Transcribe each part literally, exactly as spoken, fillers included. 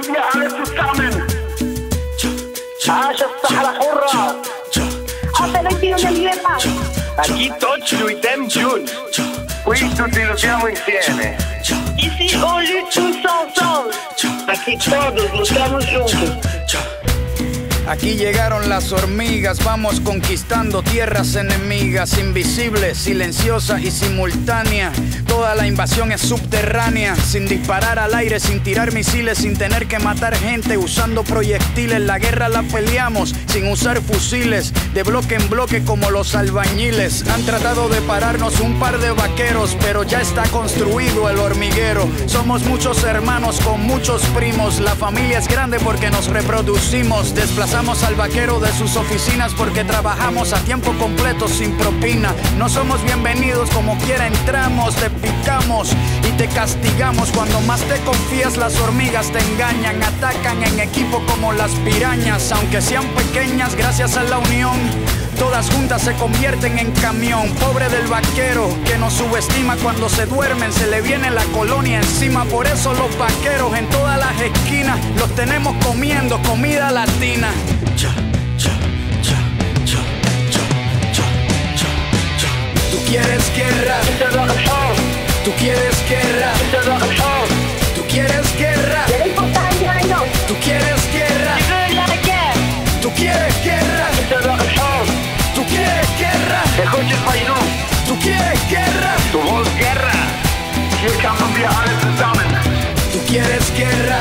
wollen wir alle zusammen. Allá está la jorra. Hasta el estilo del Liepa. Aquí tots lluitem junts. Qui tutti lutiamo insieme. Ici on lutte tous ensemble. Aquí todos luchamos juntos. Aquí llegaron las hormigas, vamos conquistando tierras enemigas, invisibles, silenciosas y simultáneas. Toda la invasión es subterránea, sin disparar al aire, sin tirar misiles, sin tener que matar gente, usando proyectiles. La guerra la peleamos sin usar fusiles, de bloque en bloque como los albañiles. Han tratado de pararnos un par de vaqueros, pero ya está construido el hormiguero. Somos muchos hermanos con muchos primos, la familia es grande porque nos reproducimos. Desplazamos al vaquero de sus oficinas porque trabajamos a tiempo completo sin propina. No somos bienvenidos, como quiera entramos, te picamos y te castigamos. Cuando más te confías, las hormigas te engañan, atacan en equipo como las pirañas. Aunque sean pequeñas, gracias a la unión, todas juntas se convierten en camión. Pobre del vaquero que nos subestima, cuando se duermen se le viene la colonia encima. Por eso los vaqueros en todas las esquinas los tenemos comiendo comida latina. Tú quieres guerra, tú quieres guerra, tú quieres guerra, tú quieres guerra, tú quieres guerra. Tú quieres guerra, escucha el país, tú quieres guerra, tú quieres guerra, hier kämpfen wir alle zusammen. Tú quieres guerra,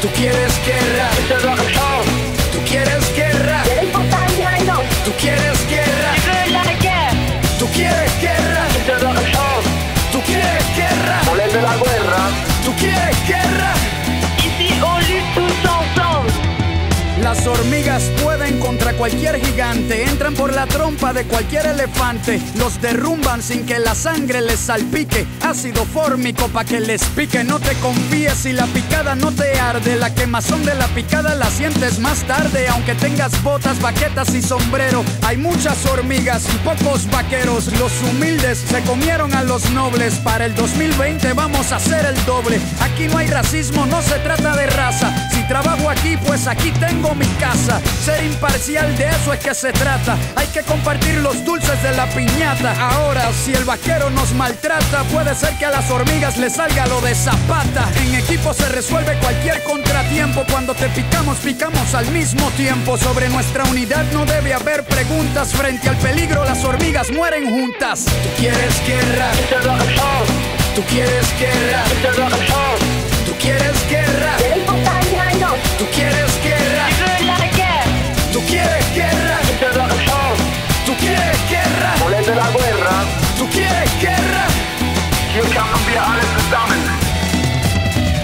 tú quieres guerra, tú quieres guerra, tú quieres guerra, tú quieres guerra, tú quieres guerra, volete la guerra, tú quieres guerra, y si only tú son. Las hormigas pueden contra cualquier gigante, entran por la trompa de cualquier elefante, los derrumban sin que la sangre les salpique, ácido fórmico pa' que les pique. No te confíes si la picada no te arde, la quemazón de la picada la sientes más tarde. Aunque tengas botas, baquetas y sombrero, hay muchas hormigas y pocos vaqueros. Los humildes se comieron a los nobles, para el dos mil veinte vamos a hacer el doble. Aquí no hay racismo, no se trata de raza, si trabajo aquí pues aquí tengo mi casa. Ser imparcial, de eso es que se trata, hay que compartir los dulces de la piñata. Ahora, si el vaquero nos maltrata, puede ser que a las hormigas les salga lo de Zapata. En equipo se resuelve cualquier contratiempo, cuando te picamos, picamos al mismo tiempo. Sobre nuestra unidad no debe haber preguntas, frente al peligro las hormigas mueren juntas. Tú quieres guerra, tú quieres guerra, tú quieres guerra, tú quieres guerra, tú quieres guerra, tú quieres guerra, volete la guerra, tú quieres guerra, hier kämpfen wir alle zusammen.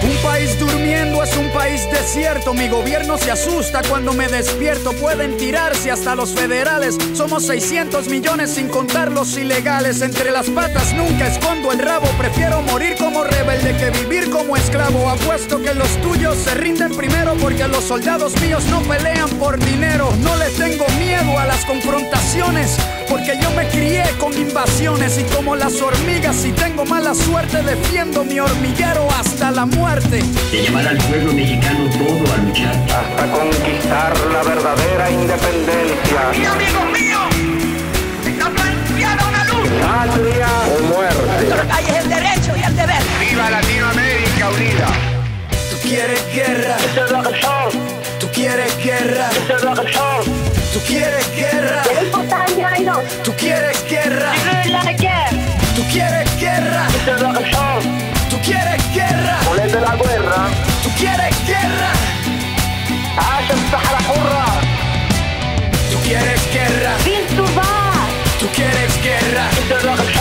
Un país durmiendo es un país desierto, mi gobierno se asusta cuando me despierto. Pueden tirarse hasta los federales, somos seiscientos millones sin contar los ilegales. Entre las patas nunca escondo el rabo, prefiero morir como rebelde que vivir como esclavo. Apuesto que los tuyos se rinden primero, porque los soldados míos no pelean por dinero. No les tengo miedo a las confrontaciones, porque yo me crié con invasiones. Y como las hormigas, si tengo mala suerte, defiendo mi hormiguero hasta la muerte. De llevar al pueblo mexicano todo a luchar, hasta conquistar la verdadera independencia. ¡Mi amigo mío! ¡Está planteada una luz! ¡Patria o muerte! ¡Hay el derecho y el deber! ¡Viva Latinoamérica unida! Tú quieres guerra, tú quieres guerra, tú quieres guerra, tú quieres guerra, tú quieres guerra, tú quieres guerra, volete la guerra, tú quieres guerra, allá está la jorra, tú quieres guerra, tú quieres guerra.